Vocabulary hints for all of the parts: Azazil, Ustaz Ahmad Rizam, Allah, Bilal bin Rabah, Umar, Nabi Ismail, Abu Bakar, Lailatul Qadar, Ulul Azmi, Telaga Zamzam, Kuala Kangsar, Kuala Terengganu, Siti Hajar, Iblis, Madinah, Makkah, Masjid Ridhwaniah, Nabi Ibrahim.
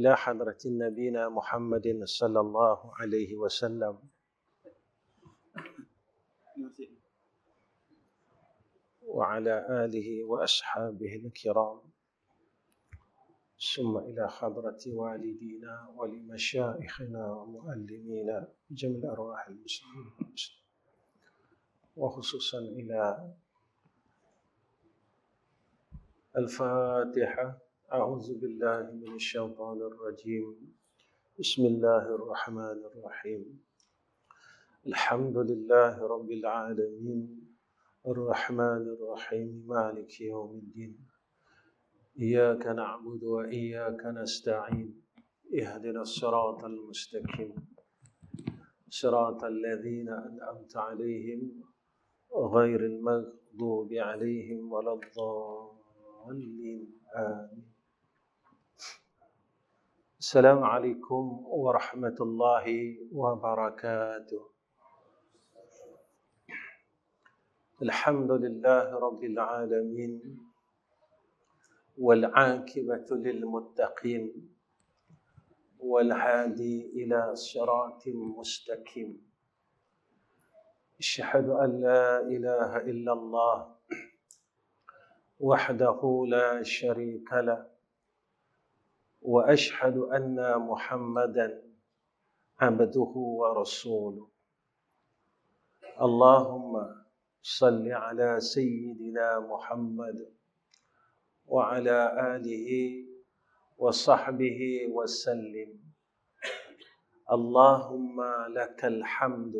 إلى حضرة نبينا محمد صلى الله عليه وسلم. وعلى آله وأصحابه الكرام. ثم إلى حضرة والدينا ولمشايخنا ومؤلمينا جميع أرواح المسلمين وخصوصا إلى الفاتحة. أعوذ بالله من الشيطان الرجيم. بسم الله الرحمن الرحيم. الحمد لله رب العالمين الرحمن الرحيم مالك يوم الدين إياك نعبد وإياك نستعين اهدنا الصراط المستقيم صراط الذين أنعمت عليهم غير المغضوب عليهم ولا الضالين آمين. السلام عليكم ورحمة الله وبركاته. الحمد لله رب العالمين والعاقبة للمتقين والهادي إلى صراط مستقيم. أشهد أن لا إله إلا الله وحده لا شريك له وأشهد أن محمدا عبده ورسوله. اللهم صل على سيدنا محمد وعلى آله وصحبه وسلم. اللهم لك الحمد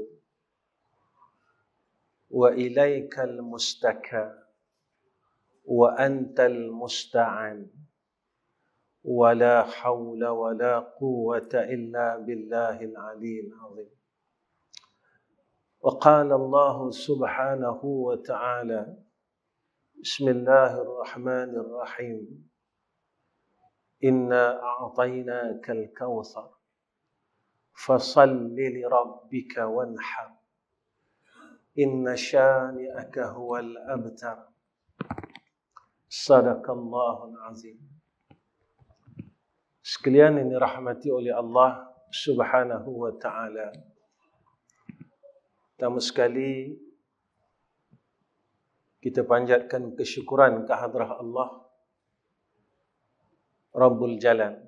وإليك المستكى وأنت المستعان ولا حول ولا قوة إلا بالله العلي العظيم. وقال الله سبحانه وتعالى: بسم الله الرحمن الرحيم. إنا أعطيناك الكوثر فصل لربك وانحر إن شانئك هو الأبتر. صدق الله العظيم. Sekalian ini rahmati oleh Allah Subhanahu wa Ta'ala. Pertama sekali kita panjatkan kesyukuran kehadrat Allah Rabbul Jalal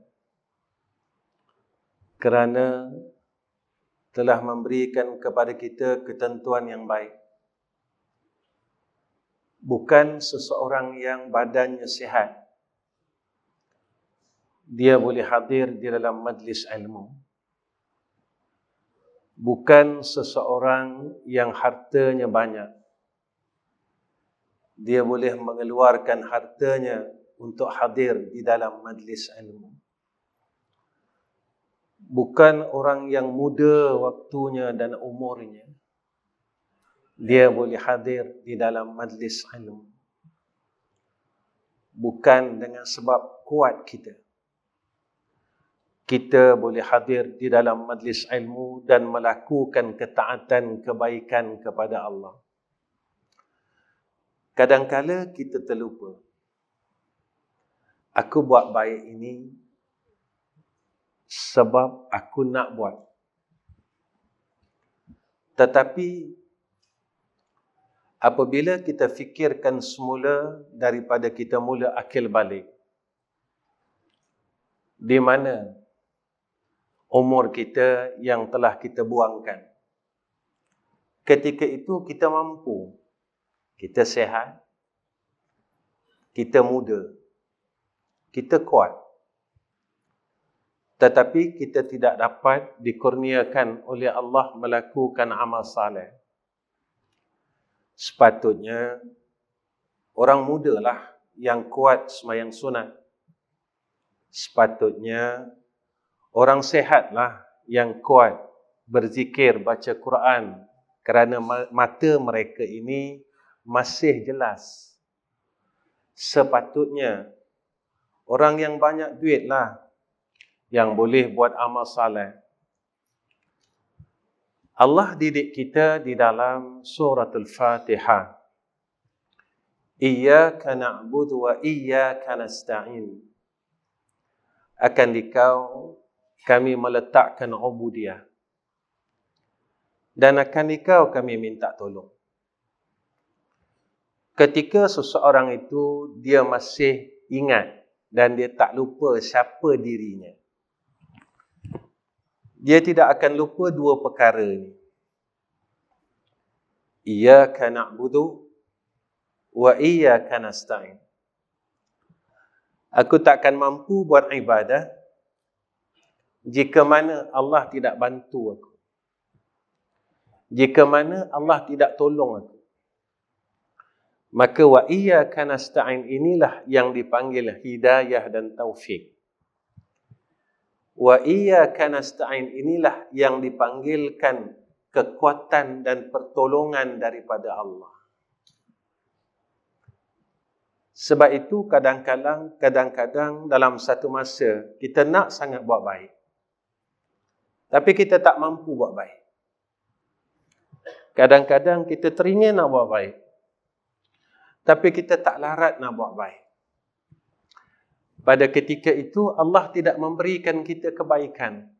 kerana telah memberikan kepada kita ketentuan yang baik. Bukan seseorang yang badannya sihat dia boleh hadir di dalam majlis ilmu. Bukan seseorang yang hartanya banyak dia boleh mengeluarkan hartanya untuk hadir di dalam majlis ilmu. Bukan orang yang muda waktunya dan umurnya dia boleh hadir di dalam majlis ilmu. Bukan dengan sebab kuat kita boleh hadir di dalam majlis ilmu dan melakukan ketaatan kebaikan kepada Allah. Kadang-kala kita terlupa. Aku buat baik ini sebab aku nak buat. Tetapi apabila kita fikirkan semula daripada kita mula akil balik. Di mana umur kita yang telah kita buangkan. Ketika itu kita mampu. Kita sehat, kita muda, kita kuat. Tetapi kita tidak dapat dikurniakan oleh Allah melakukan amal saleh. Sepatutnya orang mudalah yang kuat sembahyang sunat. Sepatutnya orang sehatlah yang kuat berzikir, baca Quran. Kerana mata mereka ini masih jelas. Sepatutnya orang yang banyak duitlah yang boleh buat amal saleh. Allah didik kita di dalam suratul Fatihah. Iyyaka na'budu wa iyyaka nasta'in. akan dikau kami meletakkan ubudiyah, dan akan dikau kami minta tolong. Ketika seseorang itu dia masih ingat dan dia tak lupa siapa dirinya, dia tidak akan lupa dua perkara ini. Iyyaka na'budu wa iyyaka nasta'in. Aku takkan mampu buat ibadah jika mana Allah tidak bantu aku, jika mana Allah tidak tolong aku. Maka wa iyyaka nasta'in inilah yang dipanggil hidayah dan taufik. Wa iyyaka nasta'in inilah yang dipanggilkan kekuatan dan pertolongan daripada Allah. Sebab itu kadang-kadang dalam satu masa kita nak sangat buat baik, tapi kita tak mampu buat baik. Kadang-kadang kita teringin nak buat baik, tapi kita tak larat nak buat baik. Pada ketika itu Allah tidak memberikan kita kebaikan.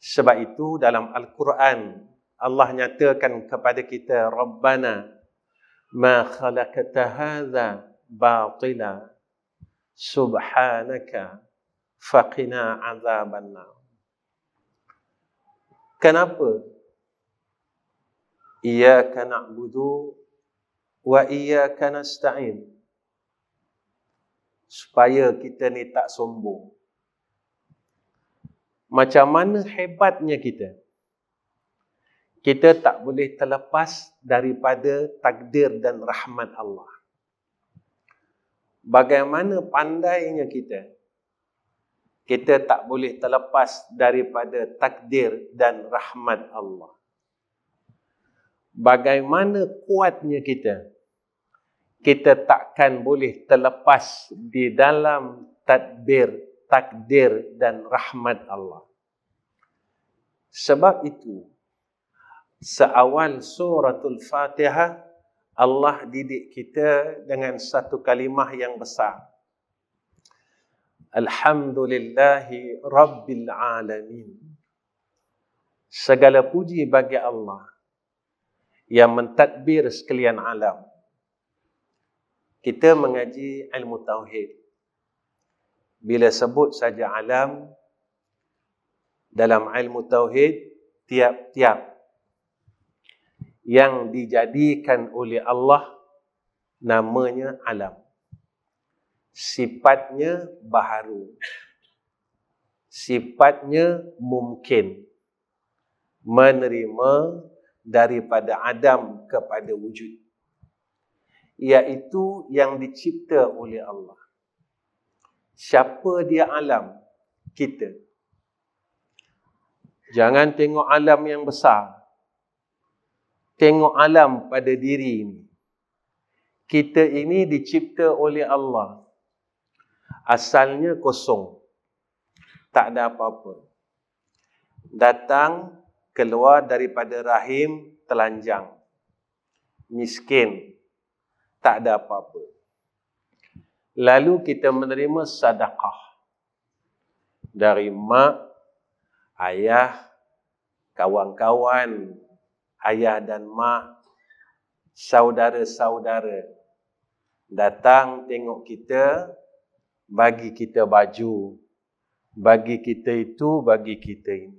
Sebab itu dalam Al-Quran Allah nyatakan kepada kita, Rabbana ma khalaqta hadza batila subhanaka faqina azabannar. Kenapa? Iyyaka na'budu wa iyyaka nasta'in. Supaya kita ni tak sombong. Macam mana hebatnya kita, kita tak boleh terlepas daripada takdir dan rahmat Allah. Bagaimana pandainya kita, kita tak boleh terlepas daripada takdir dan rahmat Allah. Bagaimana kuatnya kita, kita takkan boleh terlepas di dalam takdir dan rahmat Allah. Sebab itu, seawal suratul Fatihah Allah didik kita dengan satu kalimah yang besar, Alhamdulillahi Rabbil Alamin. Segala puji bagi Allah yang mentadbir sekalian alam. Kita mengaji ilmu tauhid, bila sebut saja alam, dalam ilmu tauhid tiap-tiap yang dijadikan oleh Allah namanya alam. Sifatnya baharu, sifatnya mungkin, menerima daripada Adam kepada wujud, iaitu yang dicipta oleh Allah. Siapa dia alam? Kita. Jangan tengok alam yang besar, tengok alam pada diri ini. Kita ini dicipta oleh Allah. Asalnya kosong, tak ada apa-apa. Datang, keluar daripada rahim, telanjang, miskin, tak ada apa-apa. Lalu kita menerima sedekah dari mak, ayah, kawan-kawan, ayah dan mak, saudara-saudara datang tengok kita, bagi kita baju, bagi kita itu, bagi kita ini.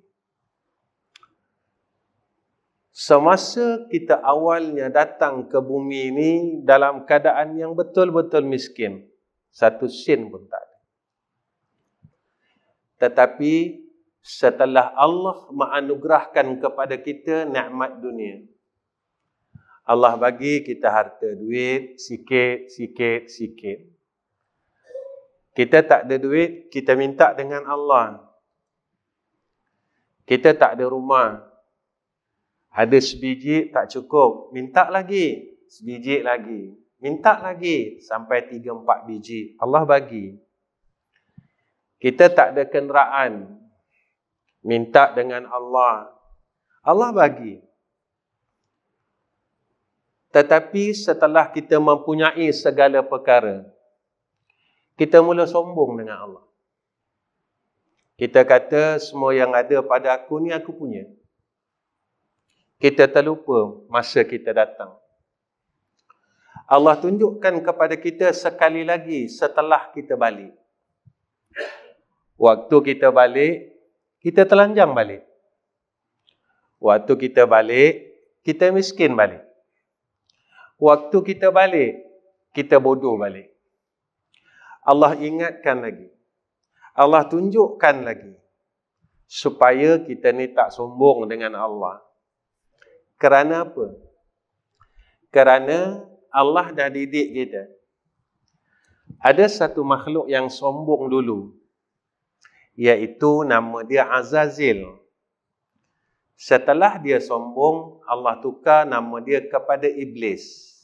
Semasa kita awalnya datang ke bumi ini dalam keadaan yang betul-betul miskin, satu sen pun tak ada. Tetapi setelah Allah menganugerahkan kepada kita nikmat dunia, Allah bagi kita harta, duit, sikit, sikit, sikit. Kita tak ada duit, kita minta dengan Allah. Kita tak ada rumah, ada sebiji tak cukup, minta lagi, sebiji lagi, minta lagi, sampai 3-4 biji, Allah bagi. Kita tak ada kenderaan, minta dengan Allah, Allah bagi. Tetapi setelah kita mempunyai segala perkara, kita mula sombong dengan Allah. Kita kata semua yang ada pada aku ni aku punya. Kita terlupa masa kita datang. Allah tunjukkan kepada kita sekali lagi setelah kita balik. Waktu kita balik, kita telanjang balik. Waktu kita balik, kita miskin balik. Waktu kita balik, kita bodoh balik. Allah ingatkan lagi. Allah tunjukkan lagi supaya kita ni tak sombong dengan Allah. Kerana apa? Kerana Allah dah didik kita. Ada satu makhluk yang sombong dulu, iaitu nama dia Azazil. Setelah dia sombong, Allah tukar nama dia kepada Iblis.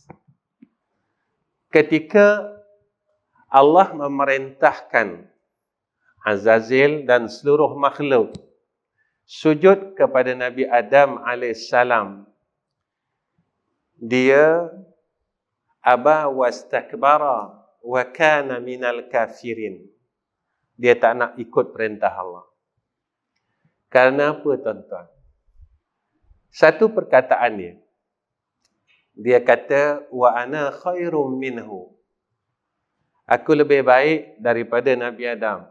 Ketika Allah memerintahkan Azazil dan seluruh makhluk sujud kepada Nabi Adam AS, dia aba wastakbara wa kana minal kafirin. Dia tak nak ikut perintah Allah. Karena apa, tuan-tuan? Satu perkataan dia kata wa ana khairum minhu. Aku lebih baik daripada Nabi Adam.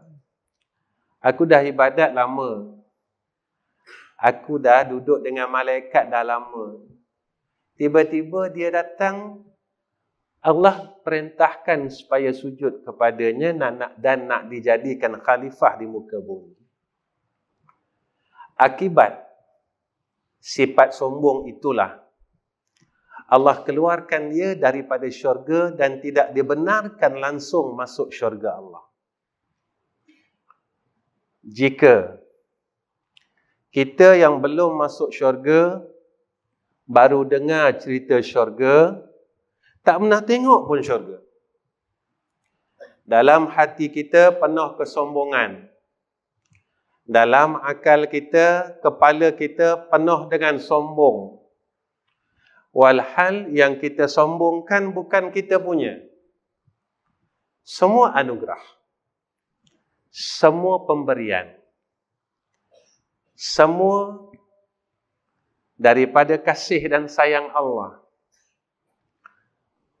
Aku dah ibadat lama. Aku dah duduk dengan malaikat dah lama. Tiba-tiba dia datang, Allah perintahkan supaya sujud kepadanya dan nak dijadikan khalifah di muka bumi. Akibat sifat sombong itulah, Allah keluarkan dia daripada syurga dan tidak dibenarkan langsung masuk syurga Allah. Jika kita yang belum masuk syurga, baru dengar cerita syurga, tak pernah tengok pun syurga. Dalam hati kita penuh kesombongan. Dalam akal kita, kepala kita penuh dengan sombong. Walhal yang kita sombongkan bukan kita punya. Semua anugerah, semua pemberian, semua daripada kasih dan sayang Allah.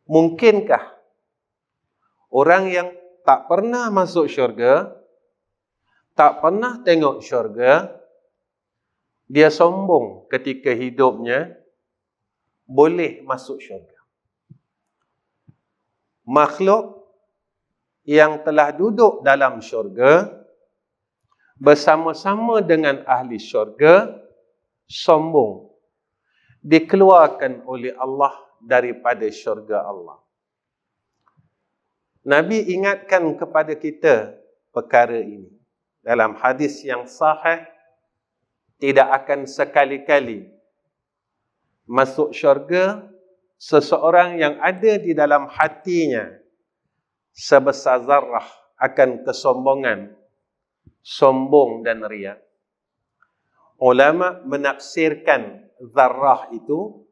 Mungkinkah orang yang tak pernah masuk syurga, tak pernah tengok syurga, dia sombong ketika hidupnya, boleh masuk syurga? Makhluk yang telah duduk dalam syurga bersama-sama dengan ahli syurga sombong, dikeluarkan oleh Allah daripada syurga Allah. Nabi ingatkan kepada kita perkara ini dalam hadis yang sahih, tidak akan sekali-kali masuk syurga seseorang yang ada di dalam hatinya sebesar zarah akan kesombongan, sombong dan riya. Ulama menafsirkan zarah itu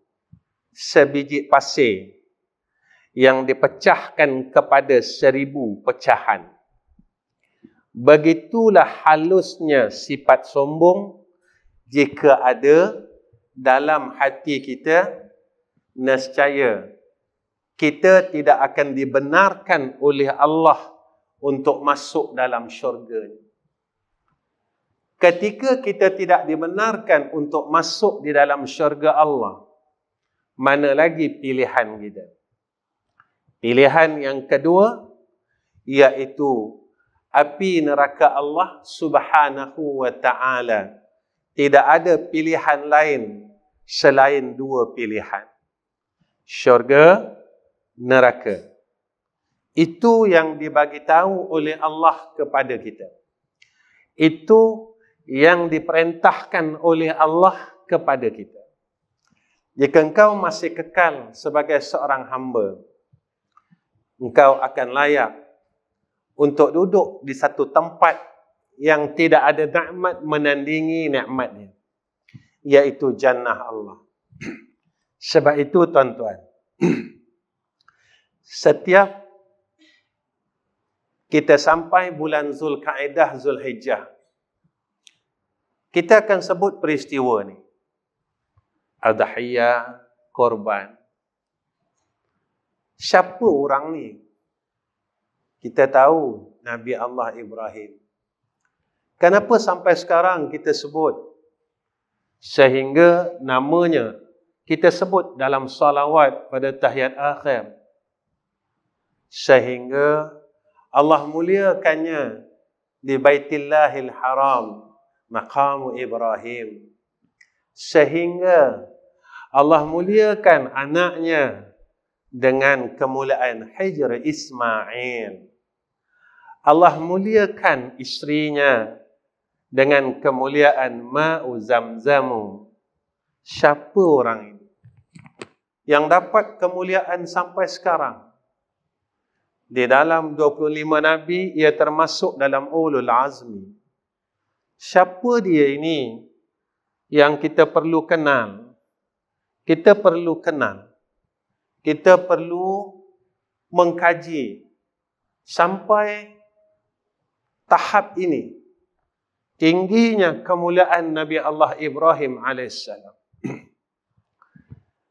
sebiji pasir yang dipecahkan kepada 1000 pecahan. Begitulah halusnya sifat sombong jika ada dalam hati kita. Nescaya kita tidak akan dibenarkan oleh Allah untuk masuk dalam syurga. Ketika kita tidak dibenarkan untuk masuk di dalam syurga Allah, mana lagi pilihan kita? Pilihan yang kedua, iaitu api neraka Allah subhanahu wa ta'ala. Tidak ada pilihan lain selain dua pilihan. Syurga, neraka. Itu yang dibagi tahu oleh Allah kepada kita. Itu yang diperintahkan oleh Allah kepada kita. Jika engkau masih kekal sebagai seorang hamba, engkau akan layak untuk duduk di satu tempat yang tidak ada nikmat menandingi nikmatnya, iaitu jannah Allah. Sebab itu, tuan-tuan, setiap kita sampai bulan Zulkaidah, Zulhijjah, Kita akan sebut peristiwa ni. Adhiyah, korban. Siapa orang ni? Kita tahu Nabi Allah Ibrahim. Kenapa sampai sekarang kita sebut? Sehingga namanya kita sebut dalam salawat pada tahiyat akhir. Sehingga Allah muliakannya di Baitillahil Haram, maqam Ibrahim. Sehingga Allah muliakan anaknya dengan kemuliaan Hijr Ismail. Allah muliakan istrinya dengan kemuliaan Ma'u Zamzamu. Siapa orang ini yang dapat kemuliaan sampai sekarang? Di dalam 25 Nabi, ia termasuk dalam Ulul Azmi. Siapa dia ini yang kita perlu kenal? Kita perlu kenal. Kita perlu mengkaji sampai tahap ini. Tingginya kemuliaan Nabi Allah Ibrahim AS.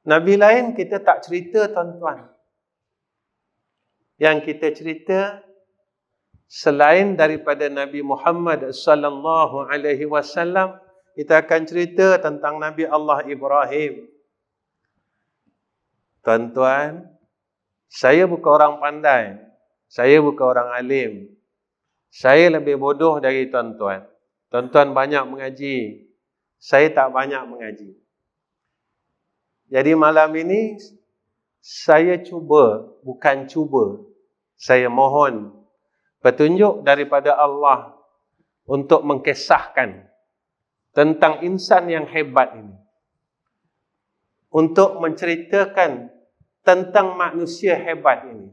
Nabi lain kita tak cerita, tuan-tuan. Yang kita cerita selain daripada Nabi Muhammad sallallahu alaihi wasallam, kita akan cerita tentang Nabi Allah Ibrahim. Tuan-tuan, saya bukan orang pandai, saya bukan orang alim. Saya lebih bodoh dari tuan-tuan. Tuan-tuan banyak mengaji, saya tak banyak mengaji. Jadi malam ini saya saya mohon petunjuk daripada Allah untuk mengkisahkan tentang insan yang hebat ini. Untuk menceritakan tentang manusia hebat ini.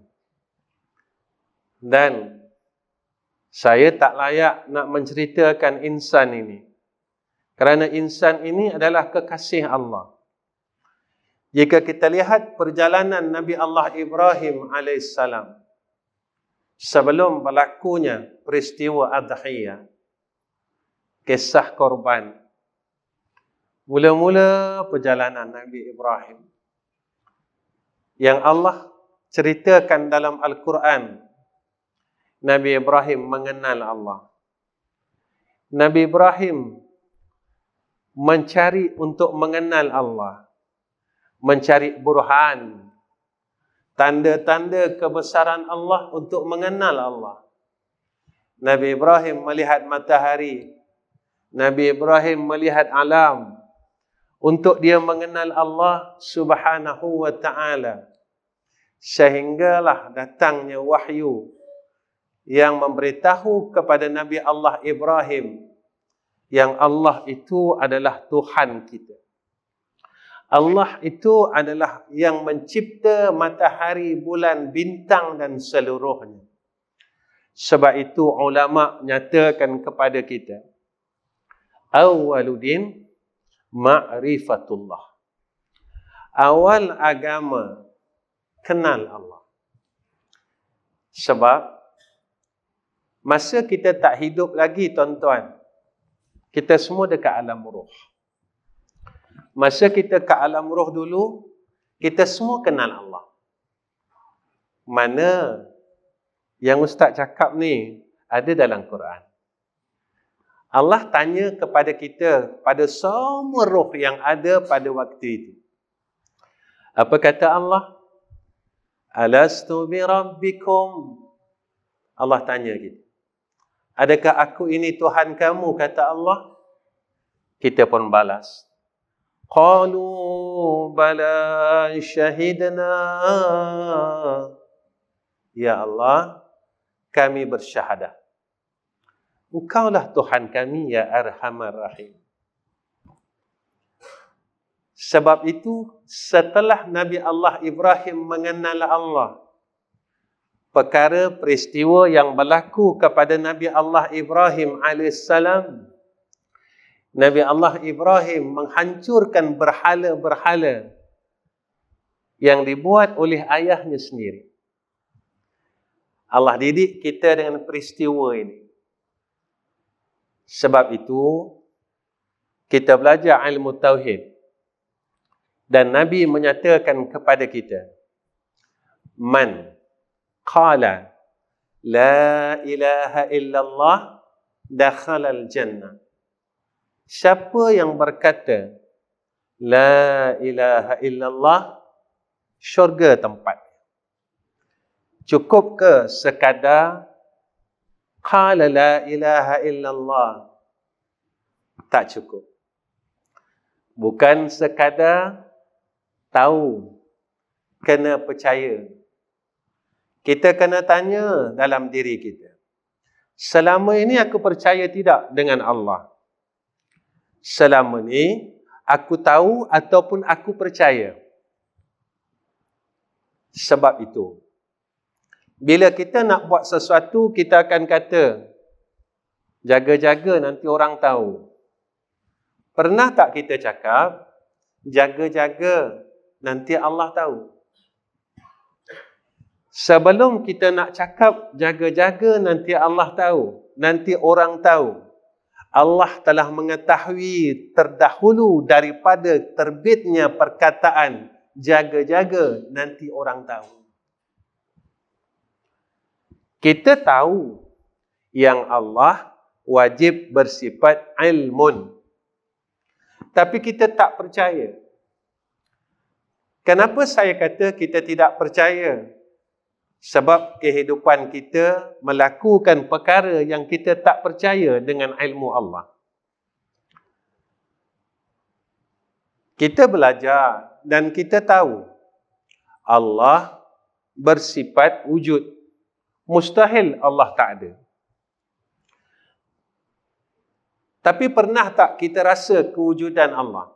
Dan saya tak layak nak menceritakan insan ini. Kerana insan ini adalah kekasih Allah. Jika kita lihat perjalanan Nabi Allah Ibrahim AS sebelum berlakunya peristiwa adhiyah, kisah korban, mula-mula perjalanan Nabi Ibrahim yang Allah ceritakan dalam Al-Quran, Nabi Ibrahim mengenal Allah. Nabi Ibrahim mencari untuk mengenal Allah. Mencari burhan, tanda-tanda kebesaran Allah untuk mengenal Allah. Nabi Ibrahim melihat matahari, Nabi Ibrahim melihat alam, untuk dia mengenal Allah subhanahu wa ta'ala. Sehinggalah datangnya wahyu yang memberitahu kepada Nabi Allah Ibrahim yang Allah itu adalah Tuhan kita. Allah itu adalah yang mencipta matahari, bulan, bintang dan seluruhnya. Sebab itu ulama nyatakan kepada kita, awwaluddin ma'rifatullah. Awal agama kenal Allah. Sebab masa kita tak hidup lagi, tuan-tuan, kita semua dekat alam ruh. Masa kita ke alam roh dulu, kita semua kenal Allah. Mana yang Ustaz cakap ni ada dalam Quran. Allah tanya kepada kita pada semua roh yang ada pada waktu itu. Apa kata Allah? Alastu bi rabbikum. Allah tanya kita. Adakah aku ini Tuhan kamu? Kata Allah. Kita pun balas. Qalu bala syahidna. Ya Allah, kami bersyahadah. Engkaulah Tuhan kami, ya Arhamar Rahim. Sebab itu, setelah Nabi Allah Ibrahim mengenal Allah, perkara peristiwa yang berlaku kepada Nabi Allah Ibrahim AS, Nabi Allah Ibrahim menghancurkan berhala-berhala yang dibuat oleh ayahnya sendiri. Allah didik kita dengan peristiwa ini. Sebab itu, kita belajar ilmu tauhid. Dan Nabi menyatakan kepada kita, man qala la ilaha illallah dakhalal jannah. Siapa yang berkata la ilaha illallah, syurga tempat. Cukup ke sekadar qala la ilaha illallah? Tak cukup. Bukan sekadar tahu, kena percaya. Kita kena tanya dalam diri kita, selama ini aku percaya tidak dengan Allah? Selama ini aku tahu ataupun aku percaya? Sebab itu, bila kita nak buat sesuatu, kita akan kata, jaga-jaga nanti orang tahu. Pernah tak kita cakap, jaga-jaga nanti Allah tahu? Sebelum kita nak cakap jaga-jaga nanti Allah tahu, nanti orang tahu, Allah telah mengetahui terdahulu daripada terbitnya perkataan jaga-jaga nanti orang tahu. Kita tahu yang Allah wajib bersifat ilmun, tapi kita tak percaya. Kenapa saya kata kita tidak percaya? Sebab kehidupan kita melakukan perkara yang kita tak percaya dengan ilmu Allah. Kita belajar dan kita tahu Allah bersifat wujud. Mustahil Allah tak ada. Tapi pernah tak kita rasa kewujudan Allah?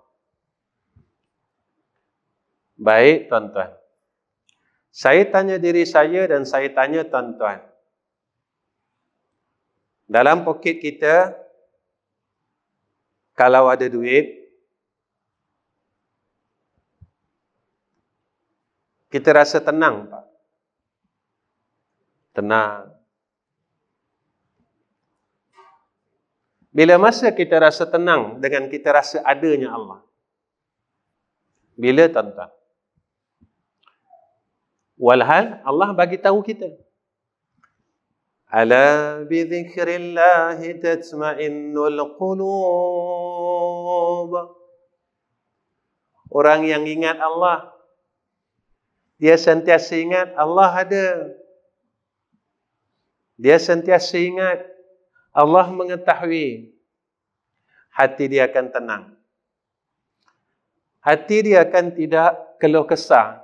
Baik, tuan-tuan. Saya tanya diri saya dan saya tanya tuan-tuan. Dalam poket kita, kalau ada duit, kita rasa tenang, Pak. Tenang. Bila masa kita rasa tenang dengan kita rasa adanya Allah? Bila, tuan-tuan? Walhal Allah bagi tahu kita, ala bi dzikrillahi tatma'innul qulub. Orang yang ingat Allah, dia sentiasa ingat Allah ada. Dia sentiasa ingat Allah mengetahui, hati dia akan tenang. Hati dia akan tidak keluh kesah.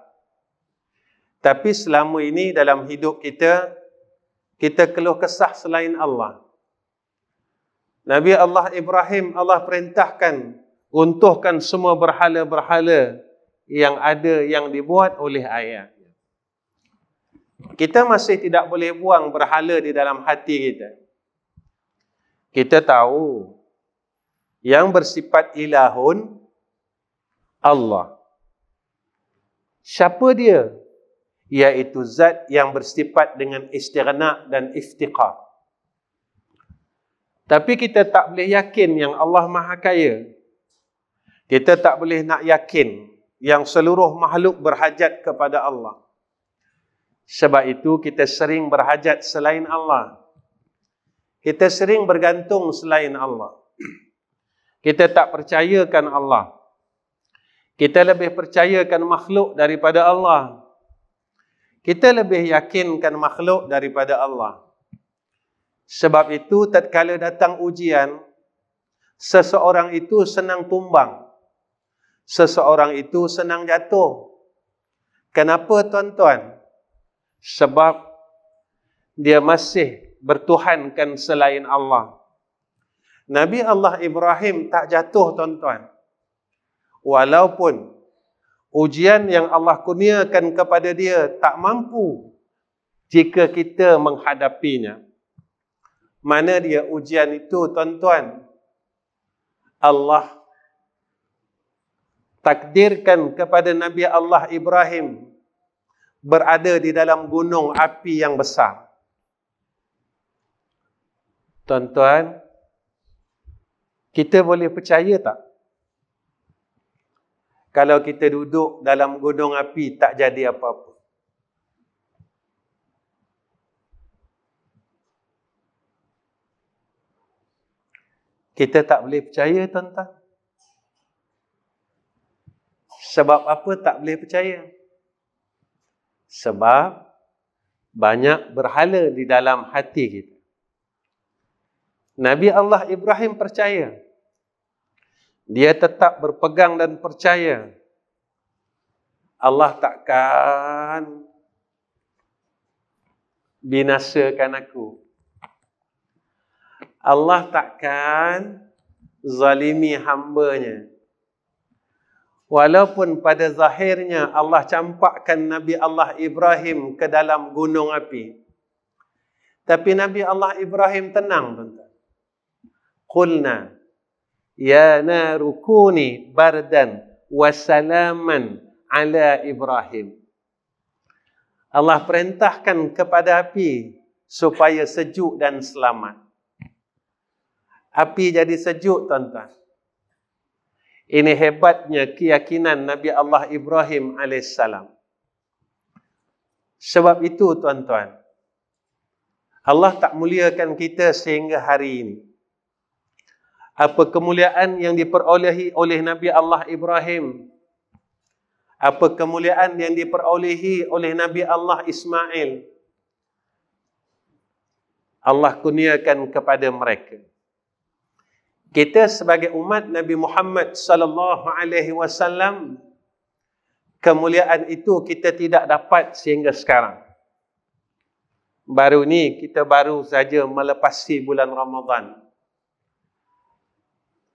Tapi selama ini dalam hidup kita, kita keluh kesah selain Allah. Nabi Allah Ibrahim, Allah perintahkan, runtuhkan semua berhala-berhala yang ada, yang dibuat oleh ayahnya. Kita masih tidak boleh buang berhala di dalam hati kita. Kita tahu yang bersifat ilahun Allah. Siapa dia? Iaitu zat yang bersifat dengan istighna dan iftiqar. Tapi kita tak boleh yakin yang Allah Maha Kaya. Kita tak boleh nak yakin yang seluruh makhluk berhajat kepada Allah. Sebab itu kita sering berhajat selain Allah. Kita sering bergantung selain Allah. Kita tak percayakan Allah. Kita lebih percayakan makhluk daripada Allah. Kita lebih yakinkan makhluk daripada Allah. Sebab itu tatkala datang ujian, seseorang itu senang tumbang. Seseorang itu senang jatuh. Kenapa, tuan-tuan? Sebab dia masih bertuhankan selain Allah. Nabi Allah Ibrahim tak jatuh, tuan-tuan. Walaupun ujian yang Allah kurniakan kepada dia tak mampu jika kita menghadapinya. Mana dia ujian itu, tuan-tuan? Allah takdirkan kepada Nabi Allah Ibrahim berada di dalam gunung api yang besar. Tuan-tuan, Kita boleh percaya tak? Kalau kita duduk dalam gunung api, tak jadi apa-apa. Kita tak boleh percaya, tuan-tuan. Sebab apa tak boleh percaya? Sebab banyak berhala di dalam hati kita. Nabi Allah Ibrahim percaya. Dia tetap berpegang dan percaya. Allah takkan binasakan aku. Allah takkan zalimi hambanya. Walaupun pada zahirnya Allah campakkan Nabi Allah Ibrahim ke dalam gunung api. Tapi Nabi Allah Ibrahim tenang, tuan-tuan. Qulna ya naru kuni bardan wa salaman ala Ibrahim. Allah perintahkan kepada api supaya sejuk dan selamat. Api jadi sejuk, tuan-tuan. Ini hebatnya keyakinan Nabi Allah Ibrahim AS. Sebab itu, tuan-tuan, Allah tak muliakan kita sehingga hari ini. Apa kemuliaan yang diperolehi oleh Nabi Allah Ibrahim? Apa kemuliaan yang diperolehi oleh Nabi Allah Ismail? Allah kurniakan kepada mereka. Kita sebagai umat Nabi Muhammad sallallahu alaihi wasallam, kemuliaan itu kita tidak dapat sehingga sekarang. Baru ni kita baru saja melepasi bulan Ramadan.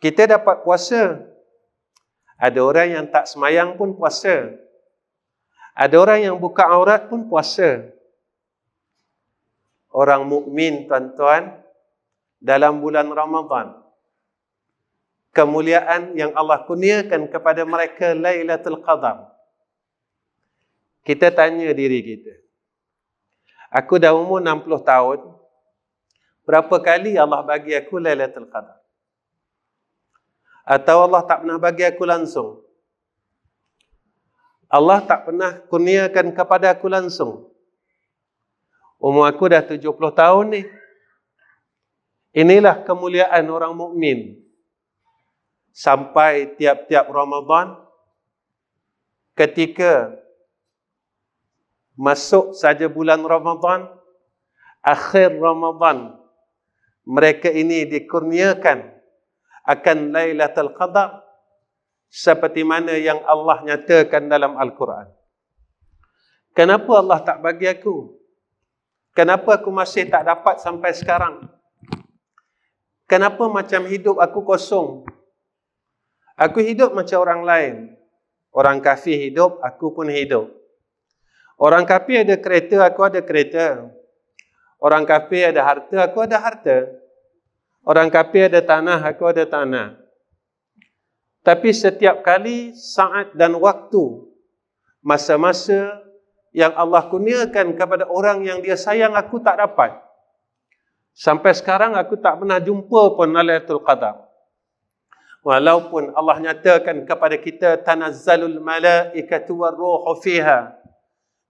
Kita dapat puasa. Ada orang yang tak semayang pun puasa. Ada orang yang buka aurat pun puasa. Orang mukmin, tuan-tuan, dalam bulan Ramadan, kemuliaan yang Allah kurniakan kepada mereka Lailatul Qadar. Kita tanya diri kita. Aku dah umur 60 tahun. Berapa kali Allah bagi aku Lailatul Qadar? Atau Allah tak pernah bagi aku langsung? Allah tak pernah kurniakan kepada aku langsung. Umur aku dah 70 tahun ni. Inilah kemuliaan orang mukmin. Sampai tiap-tiap Ramadan, ketika masuk saja bulan Ramadan, akhir Ramadan, mereka ini dikurniakan akan Lailatul Qadar seperti mana yang Allah nyatakan dalam Al-Quran. Kenapa Allah tak bagi aku? Kenapa aku masih tak dapat sampai sekarang? Kenapa macam hidup aku kosong? Aku hidup macam orang lain. Orang kafir hidup, aku pun hidup. Orang kafir ada kereta, aku ada kereta. Orang kafir ada harta, aku ada harta. Orang kafir ada tanah, aku ada tanah. Tapi setiap kali, saat dan waktu, masa-masa yang Allah kurniakan kepada orang yang dia sayang, aku tak dapat. Sampai sekarang, aku tak pernah jumpa pun Lailatul Qadar. Walaupun Allah nyatakan kepada kita tanazzalul malaikatu warruhu fiha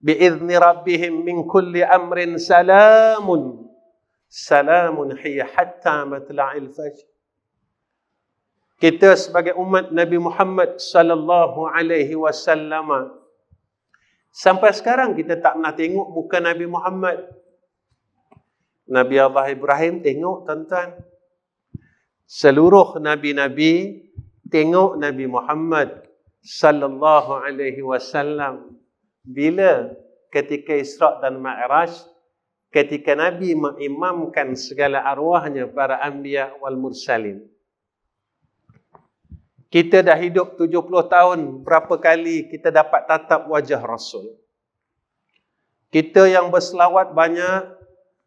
biizni rabbihim min kulli amrin salamun salamun hiya hatta matla'il fajr. Kita sebagai umat Nabi Muhammad sallallahu alaihi wasallam, sampai sekarang kita tak pernah tengok muka Nabi Muhammad. Nabi Allah Ibrahim tengok, tuan-tuan. Seluruh nabi-nabi tengok Nabi Muhammad sallallahu alaihi wasallam. Bila? Ketika Isra dan Mi'raj, ketika Nabi mengimamkan segala arwahnya para anbiya wal mursalin. Kita dah hidup 70 tahun, berapa kali kita dapat tatap wajah Rasul? Kita yang berselawat banyak,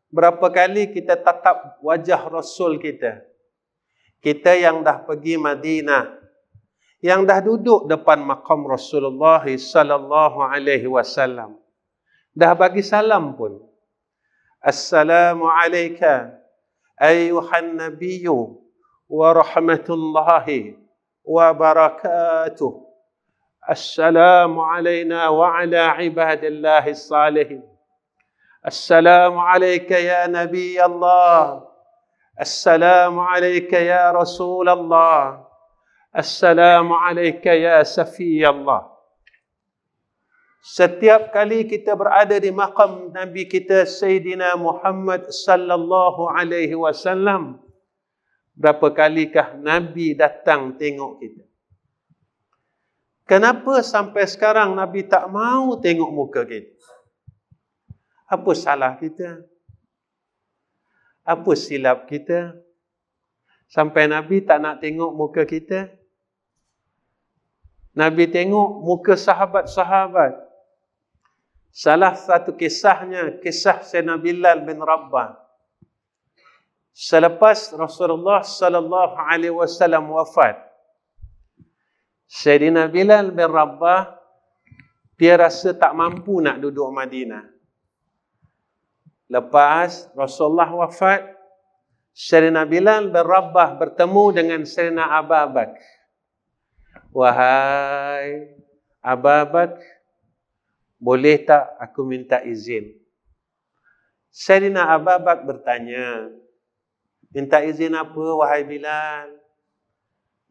berapa kali kita tatap wajah Rasul kita? Kita yang dah pergi Madinah, yang dah duduk depan makam Rasulullah sallallahu alaihi wasallam, dah bagi salam pun. Assalamu alayka ayyuhan nabiyyu ورحمة الله وبركاته. السلام علينا وعلى عباد الله الصالحين. السلام عليك يا نبي الله. السلام عليك يا رسول الله. السلام عليك ya Safi Allah. Setiap kali kita berada di maqam Nabi kita Sayyidina Muhammad sallallahu alaihi wasallam, berapa kalikah Nabi datang tengok kita? Kenapa sampai sekarang Nabi tak mau tengok muka kita? Apa salah kita? Apa silap kita sampai Nabi tak nak tengok muka kita? Nabi tengok muka sahabat-sahabat. Salah satu kisahnya, kisah Sayyidina Bilal bin Rabah. Selepas Rasulullah sallallahu alaihi wasallam wafat, Sayyidina Bilal bin Rabah, dia rasa tak mampu nak duduk Madinah. Lepas Rasulullah wafat, Sayyidina Bilal bin Rabah bertemu dengan Sayyidina Abu Bakar. Wahai Abu Bakar, boleh tak aku minta izin? Sayyidina Abu Bakar bertanya, minta izin apa wahai Bilal?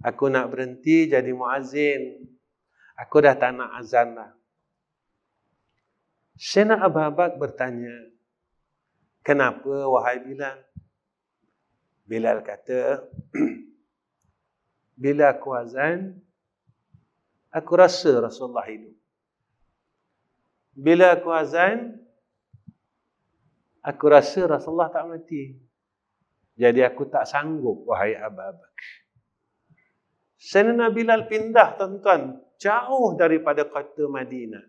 Aku nak berhenti jadi muazzin. Aku dah tak nak azan lah. Sayyidina Abu Bakar bertanya, kenapa wahai Bilal? Bilal kata, bila aku azan, aku rasa Rasulullah hidup. Bila aku azan, aku rasa Rasulullah tak mati. Jadi aku tak sanggup wahai Abu Bakar. Sayyidina Bilal pindah tuan-tuan, jauh daripada kota Madinah.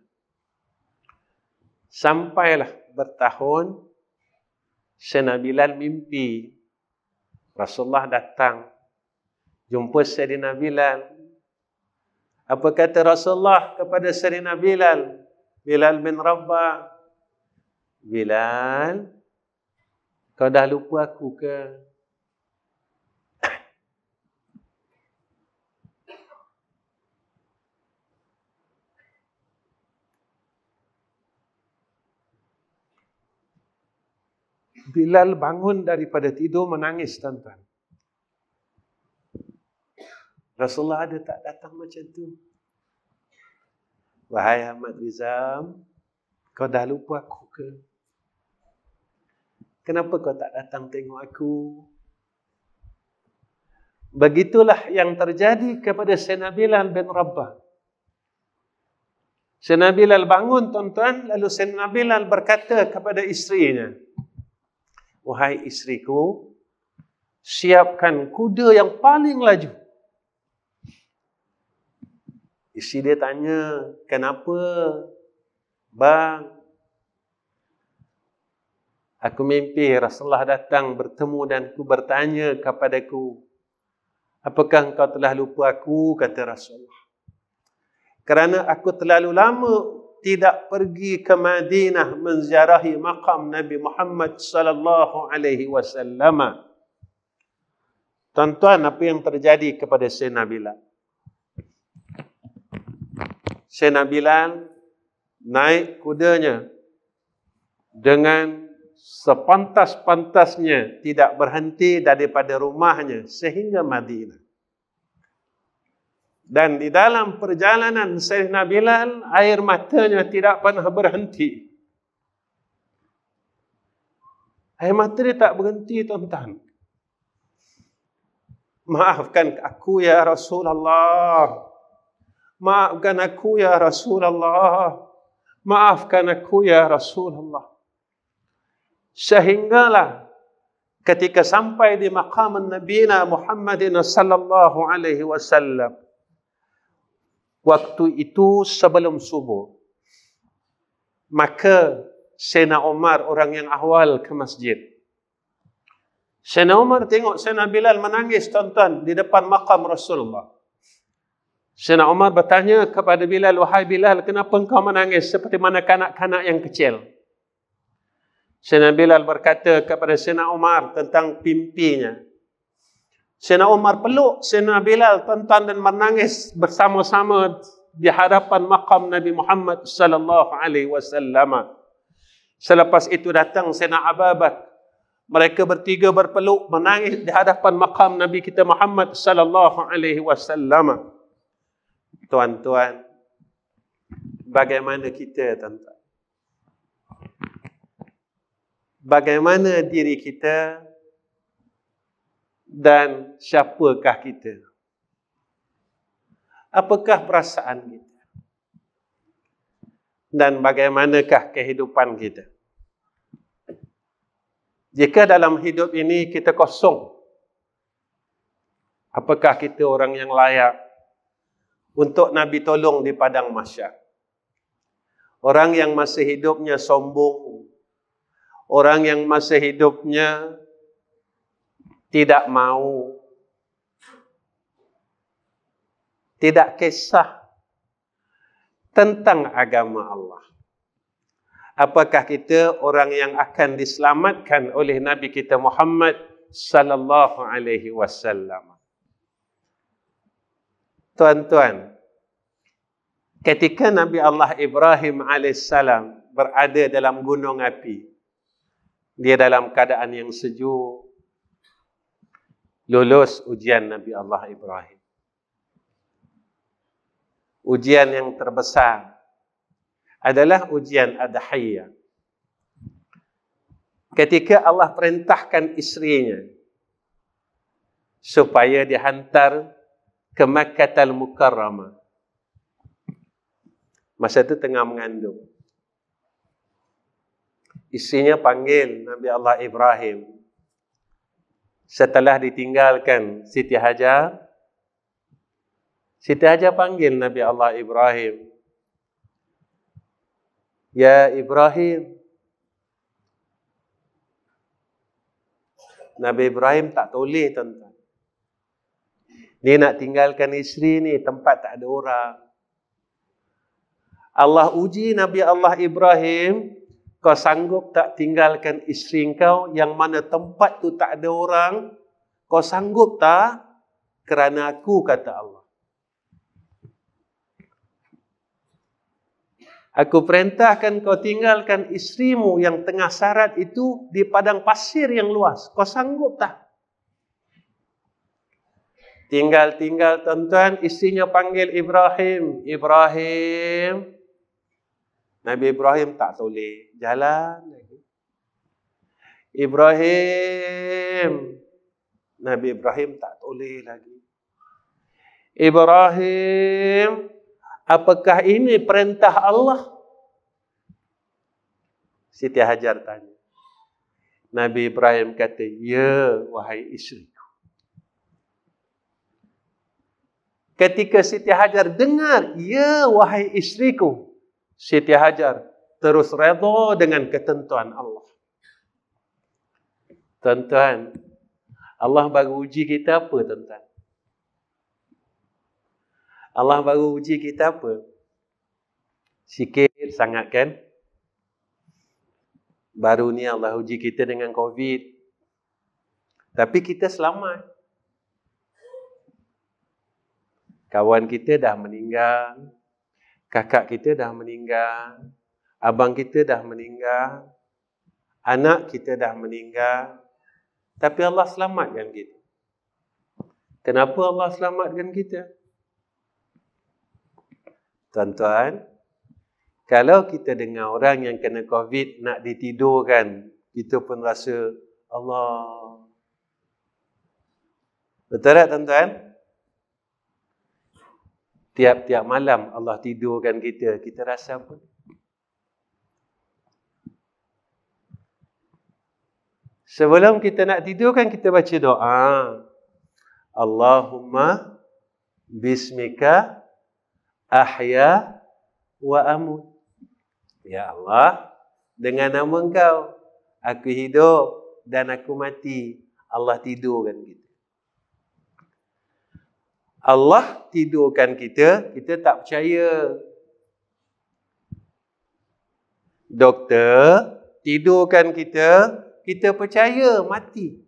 Sampailah bertahun, Sayyidina Bilal mimpi Rasulullah datang jumpa Sayyidina Bilal. Apa kata Rasulullah kepada Sayyidina Bilal? Bilal bin Rabah, Bilal, kau dah lupa aku ke? Bilal bangun daripada tidur menangis tuan-tuan. Rasulullah ada tak datang macam tu? Wahai Ahmad Rizam, kau dah lupa aku ke? Kenapa kau tak datang tengok aku? Begitulah yang terjadi kepada Sayyidina Bilal bin Rabah. Sayyidina Bilal bangun tuan-tuan, lalu Sayyidina Bilal berkata kepada isterinya, wahai isteriku, siapkan kuda yang paling laju. Isteri dia tanya, kenapa bang? Aku mimpi Rasulullah datang bertemu dan aku bertanya kepadaku, apakah engkau telah lupa aku? Kata Rasulullah, kerana aku terlalu lama tidak pergi ke Madinah menziarahi maqam Nabi Muhammad sallallahu alaihi wasallam. Tuan-tuan, apa yang terjadi kepada Sayyidina Bilal? Sayyidina Bilal naik kudanya dengan sepantas-pantasnya, tidak berhenti daripada rumahnya sehingga Madinah. Dan di dalam perjalanan Sayyidina Bilal, air matanya tidak pernah berhenti. Air mata dia tak berhenti tuan-tuan. Maafkan aku ya Rasulullah. Maafkan aku ya Rasulullah. Maafkan aku ya Rasulullah. Sehinggalah ketika sampai di maqam Nabi Muhammadin sallallahu alaihi wasallam. Waktu itu sebelum subuh. Maka Sayyidina Umar orang yang awal ke masjid. Sayyidina Umar tengok Sayyidina Bilal menangis tuan-tuan di depan maqam Rasulullah. Sayyidina Umar bertanya kepada Bilal, wahai Bilal, kenapa engkau menangis seperti mana kanak-kanak yang kecil? Sayyidina Bilal berkata kepada Sayyidina Umar tentang mimpinya. Sayyidina Umar peluk Sayyidina Bilal, tonton dan menangis bersama-sama di hadapan makam Nabi Muhammad sallallahu alaihi wasallam. Selepas itu datang Sayyidina Ababat. Mereka bertiga berpeluk menangis di hadapan makam Nabi kita Muhammad sallallahu alaihi wasallam. Tuan-tuan, bagaimana kita, tuan-tuan? Bagaimana diri kita? Dan siapakah kita? Apakah perasaan kita? Dan bagaimanakah kehidupan kita? Jika dalam hidup ini kita kosong, apakah kita orang yang layak untuk Nabi tolong di padang mahsyar? Orang yang masih hidupnya sombong, orang yang masih hidupnya tidak mau, tidak kisah tentang agama Allah. Apakah kita orang yang akan diselamatkan oleh Nabi kita Muhammad sallallahu alaihi wasallam? Tuan-tuan, ketika Nabi Allah Ibrahim alaihissalam berada dalam gunung api, dia dalam keadaan yang sejuk. Lulus ujian Nabi Allah Ibrahim. Ujian yang terbesar adalah ujian adhiyah. Ketika Allah perintahkan istrinya supaya dihantar ke Makkah Al-Mukarramah. Masa itu tengah mengandung. Istrinya panggil Nabi Allah Ibrahim. Setelah ditinggalkan Siti Hajar, Siti Hajar panggil Nabi Allah Ibrahim. Ya Ibrahim. Nabi Ibrahim tak toleh, tuan-tuan. Dia nak tinggalkan isteri ni, tempat tak ada orang. Allah uji Nabi Allah Ibrahim. Kau sanggup tak tinggalkan isteri kau yang mana tempat tu tak ada orang? Kau sanggup tak? Kerana aku, kata Allah. Aku perintahkan kau tinggalkan isterimu yang tengah sarat itu di padang pasir yang luas. Kau sanggup tak? Tinggal-tinggal, tuan-tuan, istrinya panggil Ibrahim. Ibrahim. Nabi Ibrahim tak toleh, jalan lagi. Ibrahim. Nabi Ibrahim tak toleh lagi. Ibrahim, apakah ini perintah Allah? Siti Hajar tanya. Nabi Ibrahim kata, ya wahai istriku. Ketika Siti Hajar dengar, ya wahai istriku, Siti Hajar terus redha dengan ketentuan Allah. Tuan-tuan, Allah bagi uji kita apa, tuan-tuan? Allah bagi uji kita apa? Sikit sangat kan? Baru ni Allah uji kita dengan COVID. Tapi kita selamat. Kawan kita dah meninggal. Kakak kita dah meninggal. Abang kita dah meninggal. Anak kita dah meninggal. Tapi Allah selamatkan kita. Kenapa Allah selamatkan kita? Tuan-tuan, kalau kita dengar orang yang kena COVID nak ditidurkan, kita pun rasa Allah. Betul tak, tuan-tuan? Tiap-tiap malam Allah tidurkan kita. Kita rasa apa? Sebelum kita nak tidurkan, kita baca doa. Allahumma bismika ahya wa amut. Ya Allah, dengan nama engkau, aku hidup dan aku mati. Allah tidurkan kita. Allah tidurkan kita, kita tak percaya. Doktor tidurkan kita, kita percaya mati.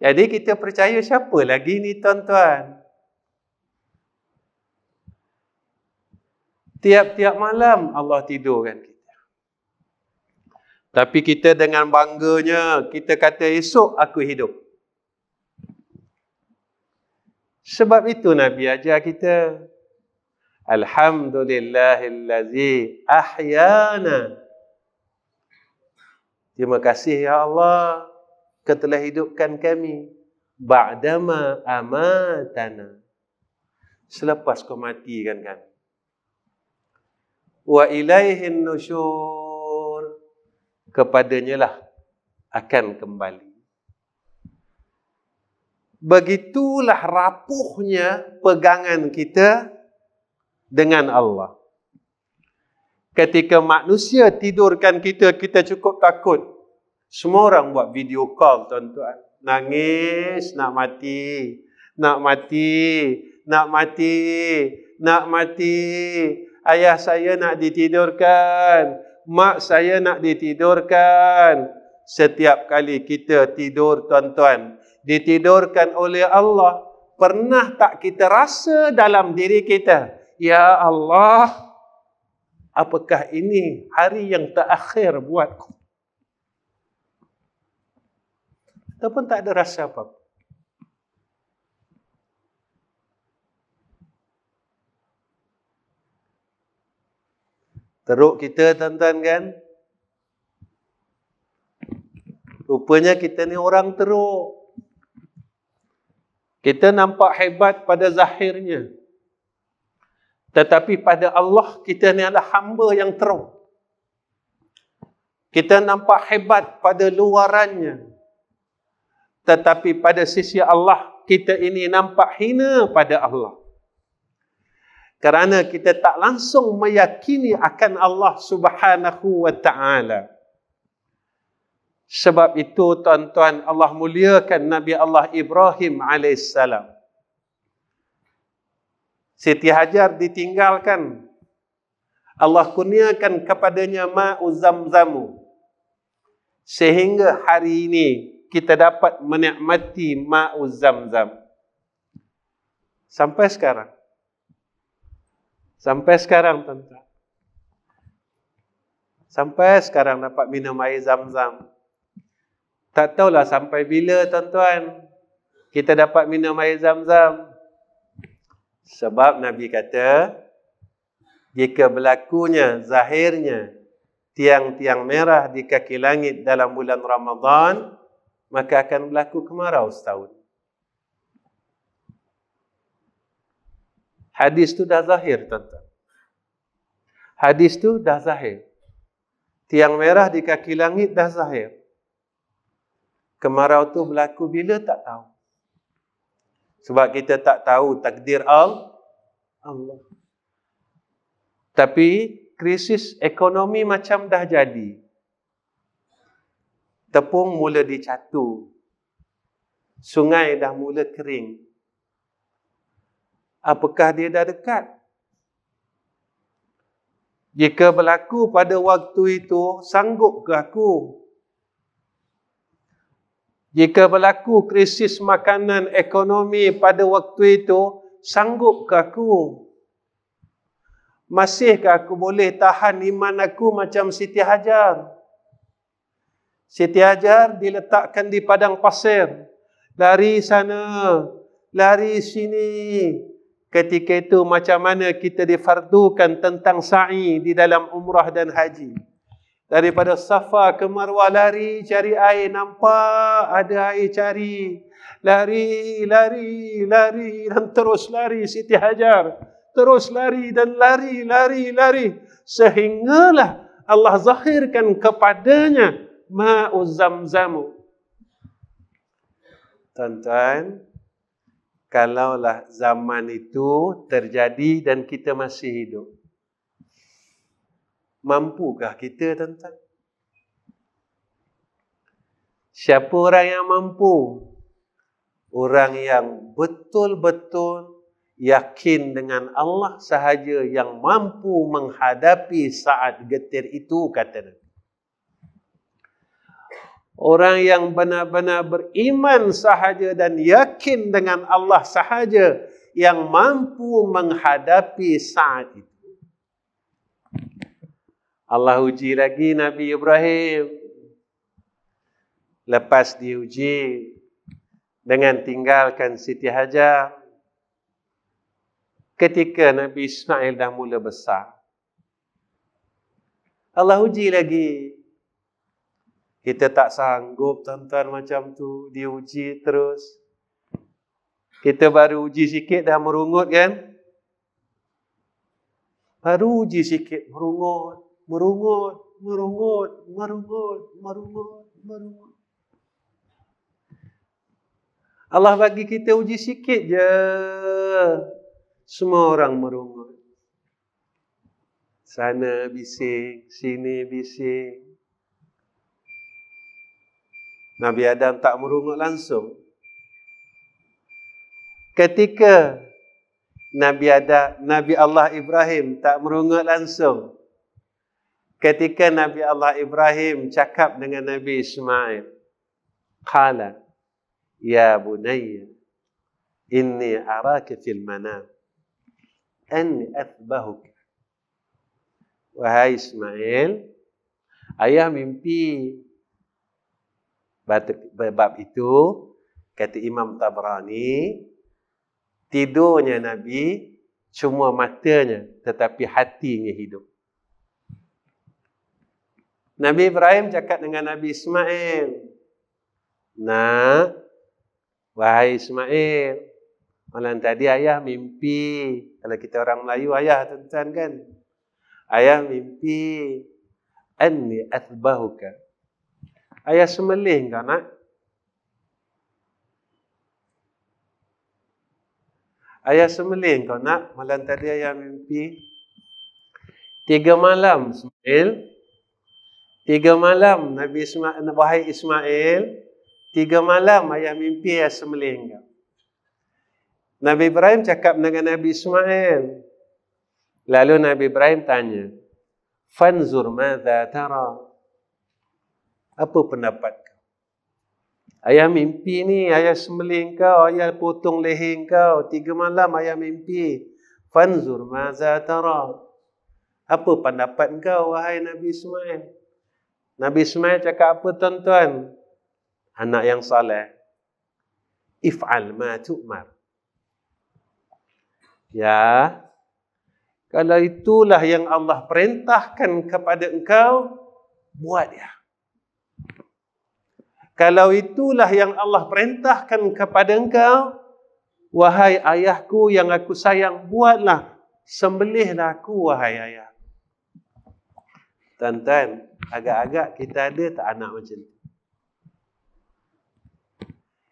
Jadi kita percaya siapa lagi ni tuan-tuan? Tiap-tiap malam Allah tidurkan kita. Tapi kita dengan bangganya, kita kata esok aku hidup. Sebab itu Nabi ajar kita, Alhamdulillahillazi ahyana. Terima kasih ya Allah Engkau telah hidupkan kami ba'dama amatana. Selepas Kau matikan kami. Wa ilaihin nusyur. Kepadanya lah akan kembali. Begitulah rapuhnya pegangan kita dengan Allah. Ketika manusia tidurkan kita, kita cukup takut. Semua orang buat video call, tuan-tuan. Nangis, nak mati. Nak mati. Nak mati. Nak mati. Ayah saya nak ditidurkan. Mak saya nak ditidurkan. Setiap kali kita tidur, tuan-tuan, ditidurkan oleh Allah. Pernah tak kita rasa dalam diri kita, ya Allah, apakah ini hari yang terakhir buatku? Ataupun tak ada rasa apa-apa. Teruk kita, tuan-tuan, kan? Rupanya kita ni orang teruk. Kita nampak hebat pada zahirnya. Tetapi pada Allah, kita ni adalah hamba yang teruk. Kita nampak hebat pada luarannya. Tetapi pada sisi Allah, kita ini nampak hina pada Allah. Kerana kita tak langsung meyakini akan Allah Subhanahu wa ta'ala. Sebab itu tuan-tuan, Allah muliakan Nabi Allah Ibrahim AS. Siti Hajar ditinggalkan. Allah kurniakan kepadanya ma'u zamzamu. Sehingga hari ini kita dapat menikmati ma'u zamzam. Sampai sekarang. Sampai sekarang tuan-tuan. Sampai sekarang dapat minum air zamzam. Tak tahulah sampai bila tuan-tuan kita dapat minum air zam-zam. Sebab Nabi kata, jika berlakunya zahirnya tiang-tiang merah di kaki langit dalam bulan Ramadan, maka akan berlaku kemarau setahun. Hadis tu dah zahir tuan-tuan. Hadis tu dah zahir. Tiang merah di kaki langit dah zahir. Kemarau tu berlaku bila tak tahu. Sebab kita tak tahu takdir Allah. Tapi krisis ekonomi macam dah jadi. Tepung mula dicatu. Sungai dah mula kering. Apakah dia dah dekat? Jika berlaku pada waktu itu, sanggup ke aku? Jika berlaku krisis makanan ekonomi pada waktu itu, sanggupkah aku? Masihkah aku boleh tahan iman aku macam Siti Hajar? Siti Hajar diletakkan di padang pasir. Lari sana, lari sini. Ketika itu macam mana kita difardukan tentang sa'i di dalam umrah dan haji. Daripada Safa ke Marwah lari cari air, nampak ada air cari. Lari, lari, lari dan terus lari Siti Hajar. Terus lari dan lari, lari, lari. Sehinggalah Allah zahirkan kepadanya ma'u zamzamu. Tuan-tuan, kalaulah zaman itu terjadi dan kita masih hidup. Mampukah kita, tuan-tuan? Siapa orang yang mampu? Orang yang betul-betul yakin dengan Allah sahaja yang mampu menghadapi saat getir itu, kata Nabi. Orang yang benar-benar beriman sahaja dan yakin dengan Allah sahaja yang mampu menghadapi saat itu. Allah uji lagi Nabi Ibrahim. Lepas diuji dengan tinggalkan Siti Hajar. Ketika Nabi Ismail dah mula besar. Allah uji lagi. Kita tak sanggup tuan-tuan macam tu. Diuji terus. Kita baru uji sikit dah merungut kan? Baru uji sikit merungut. Merungut. Allah bagi kita uji sikit je. Semua orang merungut. Sana bising, sini bising. Nabi Adam tak merungut langsung. Ketika Nabi Allah Ibrahim tak merungut langsung. Ketika Nabi Allah Ibrahim cakap dengan Nabi Ismail. Qala, ya bunayya, inni araka fil manam. Anni athbahuk. Wahai Ismail, ayah mimpi. Bab itu, kata Imam Tabrani, tidurnya Nabi, cuma matanya, tetapi hatinya hidup. Nabi Ibrahim cakap dengan Nabi Ismail, nak, wahai Ismail, malam tadi ayah mimpi, kalau kita orang Melayu, ayah tuan-tuan kan? Ayah mimpi, anni athbahuka. Ayah sembelih kau nak? Ayah sembelih kau nak? Malam tadi ayah mimpi. 3 malam Ismail. 3 malam Nabi Ismail, wahai Ismail. 3 malam ayah mimpi ayah sembelih kau. Nabi Ibrahim cakap dengan Nabi Ismail. Lalu Nabi Ibrahim tanya. Fanzur madha tara. Apa pendapat kau? Ayah mimpi ni, ayah sembelih kau, ayah potong leher kau. 3 malam ayah mimpi. Fanzur maza tara. Apa pendapat kau, wahai Nabi Ismail? Nabi Ismail cakap apa, tuan-tuan? Anak yang saleh. If'al ma tu'mar. Ya, kalau itulah yang Allah perintahkan kepada engkau, buat ya. Kalau itulah yang Allah perintahkan kepada engkau, wahai ayahku yang aku sayang, buatlah, sembelihlah aku, wahai ayah. Tuan-tuan, agak-agak kita ada tak anak macam tu?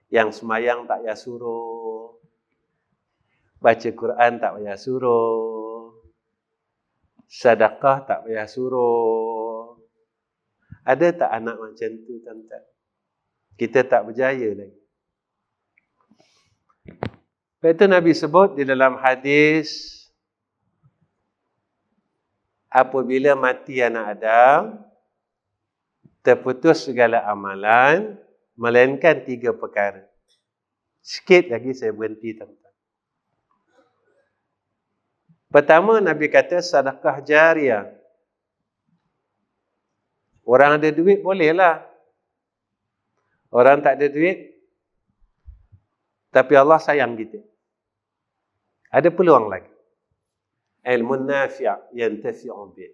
Yang semayang tak payah suruh. Baca Quran tak payah suruh. Sedekah tak payah suruh. Ada tak anak macam tu, tuan-tuan? Kita tak berjaya lagi. Lepas itu Nabi sebut di dalam hadis, apabila mati anak Adam, terputus segala amalan, melainkan 3 perkara. Sikit lagi saya berhenti, tuan-tuan. Pertama, Nabi kata sedekah jariah. Orang ada duit bolehlah. Orang tak ada duit, tapi Allah sayang kita. Ada peluang lagi. Ilmu nafi' yantafi'u bih.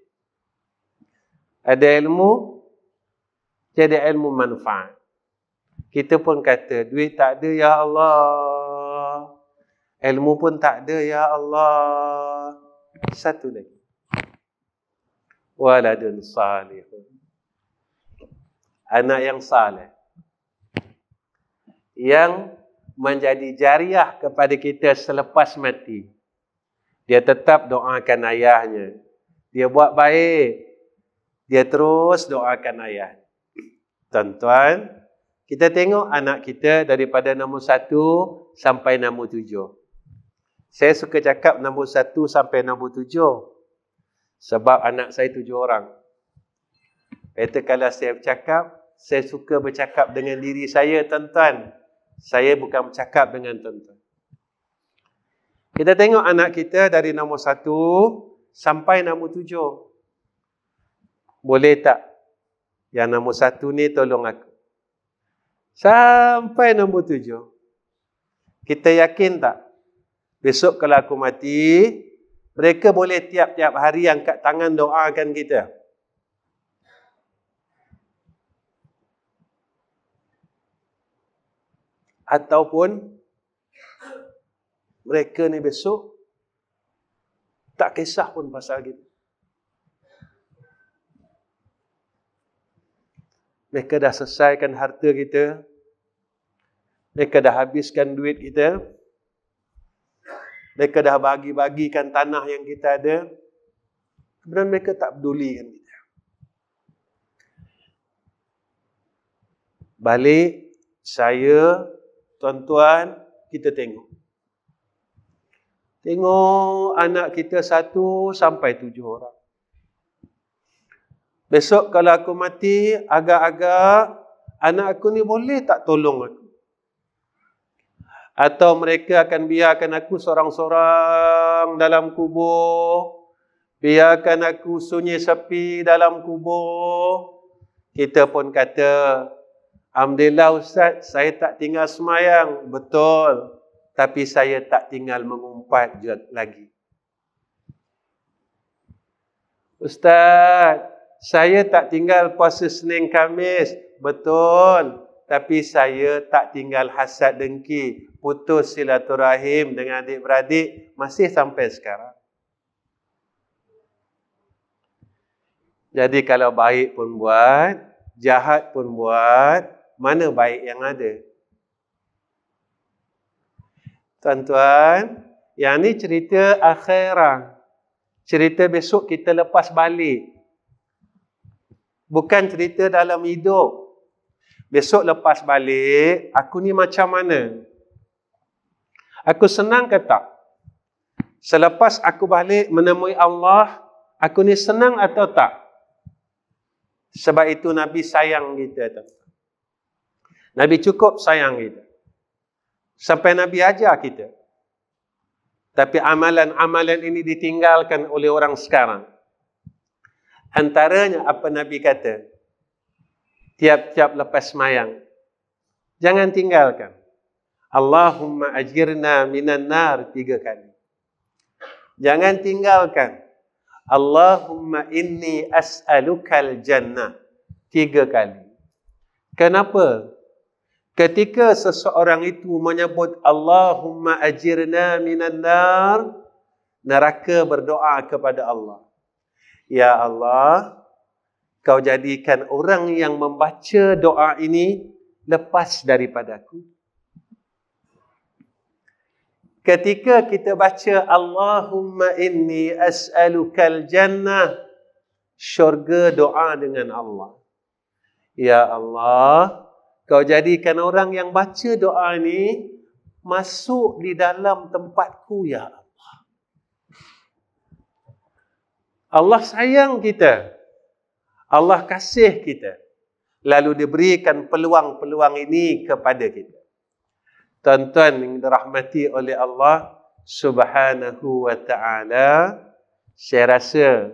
Ada ilmu, jadi ilmu manfaat. Kita pun kata, duit tak ada, ya Allah. Ilmu pun tak ada, ya Allah. Satu lagi. Waladun salihun. Anak yang saleh. Yang menjadi jariah kepada kita selepas mati. Dia tetap doakan ayahnya. Dia buat baik. Dia terus doakan ayah. Tuan-tuan, kita tengok anak kita daripada nombor 1 sampai nombor 7. Saya suka cakap nombor 1 sampai nombor 7. Sebab anak saya 7 orang. Kata kalau saya cakap, saya suka bercakap dengan diri saya, tuan-tuan. Saya bukan bercakap dengan tuan-tuan. Kita tengok anak kita dari nombor 1 sampai nombor 7. Boleh tak? Yang nombor 1 ni tolong aku. Sampai nombor 7. Kita yakin tak? Besok kalau aku mati, mereka boleh tiap-tiap hari angkat tangan doakan kita. Ataupun mereka ni besok tak kisah pun pasal kita. Mereka dah selesaikan harta kita. Mereka dah habiskan duit kita. Mereka dah bagi-bagikan tanah yang kita ada. Kemudian mereka tak peduli kan kita. Balik saya, tuan-tuan, kita tengok. Tengok anak kita 1 sampai 7 orang. Besok kalau aku mati, agak-agak anak aku ni boleh tak tolong aku? Atau mereka akan biarkan aku seorang-seorang dalam kubur. Biarkan aku sunyi sepi dalam kubur. Kita pun kata, alhamdulillah Ustaz, saya tak tinggal semayang. Betul. Tapi saya tak tinggal mengumpat lagi. Ustaz, saya tak tinggal puasa Senin Khamis. Betul. Tapi saya tak tinggal hasad dengki. Putus silaturahim dengan adik-beradik. Masih sampai sekarang. Jadi kalau baik pun buat, jahat pun buat, mana baik yang ada? Tuan-tuan, yang ni cerita akhirah. Cerita besok kita lepas balik. Bukan cerita dalam hidup. Besok lepas balik, aku ni macam mana? Aku senang ke tak? Selepas aku balik menemui Allah, aku ni senang atau tak? Sebab itu Nabi sayang kita. Nabi cukup sayang kita. Sampai Nabi ajar kita. Tapi amalan-amalan ini ditinggalkan oleh orang sekarang. Antaranya apa Nabi kata? Tiap-tiap lepas semayang, jangan tinggalkan. Allahumma ajirna minan nar 3 kali. Jangan tinggalkan. Allahumma inni as'alukal jannah 3 kali. Kenapa? Ketika seseorang itu menyebut Allahumma ajirna minan nar, neraka berdoa kepada Allah. Ya Allah, kau jadikan orang yang membaca doa ini lepas daripadaku. Ketika kita baca Allahumma inni as'alukal jannah, syurga doa dengan Allah. Ya Allah, kau jadikan orang yang baca doa ni masuk di dalam tempatku, ya Allah. Allah sayang kita. Allah kasih kita. Lalu diberikan peluang-peluang ini kepada kita. Tuan-tuan yang dirahmati oleh Allah Subhanahu wa ta'ala, saya rasa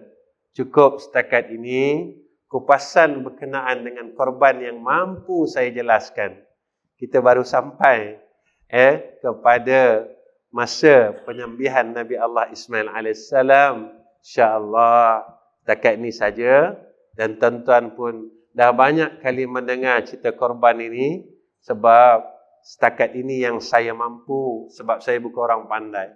cukup setakat ini kupasan berkenaan dengan korban yang mampu saya jelaskan. Kita baru sampai kepada masa penyembihan Nabi Allah Ismail AS. InsyaAllah setakat ini saja. Dan tuan-tuan pun dah banyak kali mendengar cerita korban ini. Sebab setakat ini yang saya mampu. Sebab saya bukan orang pandai.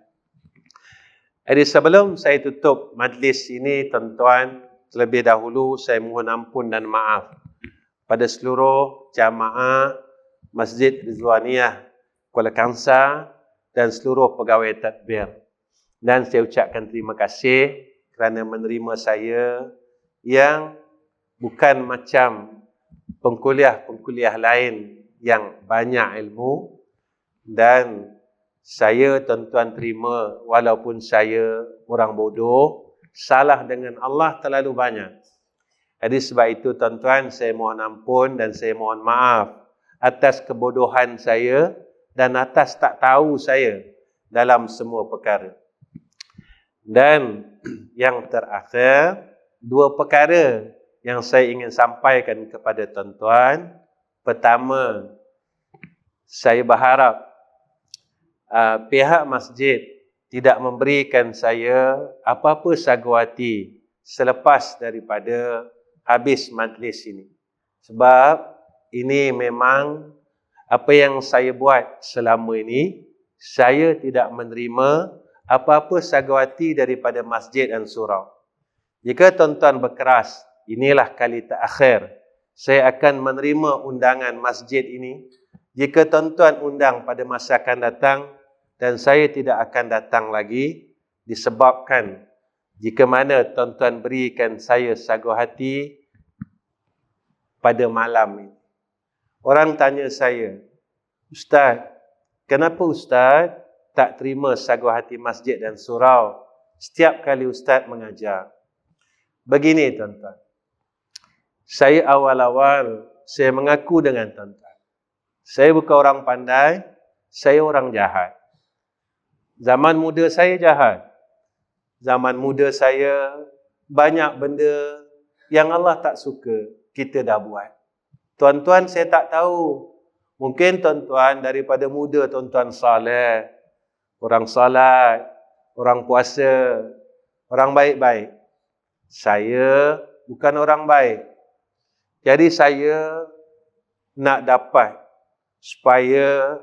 Jadi sebelum saya tutup majlis ini, tuan-tuan, terlebih dahulu saya mohon ampun dan maaf pada seluruh jamaah Masjid Ridhwaniah Kuala Kangsar dan seluruh pegawai tadbir. Dan saya ucapkan terima kasih kerana menerima saya yang bukan macam pengkuliah-pengkuliah lain yang banyak ilmu. Dan saya, tuan-tuan, terima walaupun saya orang bodoh. Salah dengan Allah terlalu banyak. Jadi sebab itu tuan-tuan, saya mohon ampun dan saya mohon maaf atas kebodohan saya dan atas tak tahu saya dalam semua perkara. Dan yang terakhir, dua perkara yang saya ingin sampaikan kepada tuan-tuan. Pertama, saya berharap pihak masjid tidak memberikan saya apa-apa sagawati selepas daripada habis majlis ini. Sebab ini memang apa yang saya buat selama ini, saya tidak menerima apa-apa sagawati daripada masjid dan surau. Jika tuan-tuan berkeras, inilah kali terakhir saya akan menerima undangan masjid ini. Jika tuan-tuan undang pada masa akan datang, dan saya tidak akan datang lagi, disebabkan jika mana tuan-tuan berikan saya sagawati pada malam ini. Orang tanya saya, "Ustaz, kenapa Ustaz tak terima sagawati masjid dan surau setiap kali Ustaz mengajar?" Begini tuan-tuan, saya awal-awal saya mengaku dengan tuan-tuan, saya bukan orang pandai, saya orang jahat. Zaman muda saya jahat. Zaman muda saya banyak benda yang Allah tak suka kita dah buat. Tuan-tuan saya tak tahu. Mungkin tuan-tuan daripada muda tuan-tuan saleh, orang salat, orang puasa, orang baik-baik. Saya bukan orang baik. Jadi saya nak dapat supaya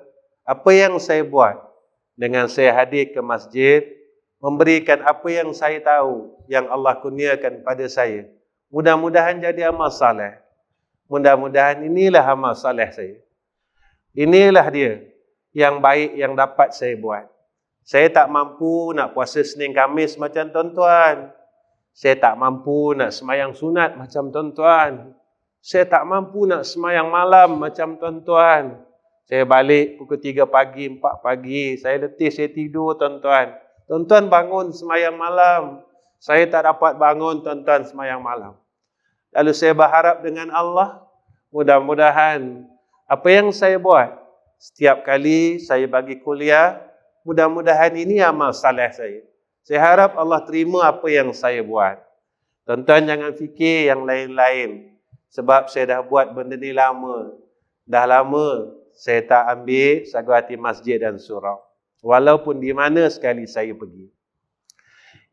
apa yang saya buat dengan saya hadir ke masjid, memberikan apa yang saya tahu, yang Allah kurniakan pada saya. Mudah-mudahan jadi amal saleh. Mudah-mudahan inilah amal saleh saya. Inilah dia yang baik yang dapat saya buat. Saya tak mampu nak puasa Senin Khamis macam tuan-tuan. Saya tak mampu nak semayang sunat macam tuan-tuan. Saya tak mampu nak semayang malam macam tuan-tuan. Saya balik pukul 3 pagi, 4 pagi. Saya letih, saya tidur tuan-tuan. Tuan-tuan bangun semayang malam. Saya tak dapat bangun tuan-tuan semayang malam. Lalu saya berharap dengan Allah, mudah-mudahan apa yang saya buat, setiap kali saya bagi kuliah, mudah-mudahan ini amal saleh saya. Saya harap Allah terima apa yang saya buat. Tuan-tuan jangan fikir yang lain-lain. Sebab saya dah buat benda ni lama. Dah lama saya tak ambil sagawati masjid dan surau. Walaupun di mana sekali saya pergi.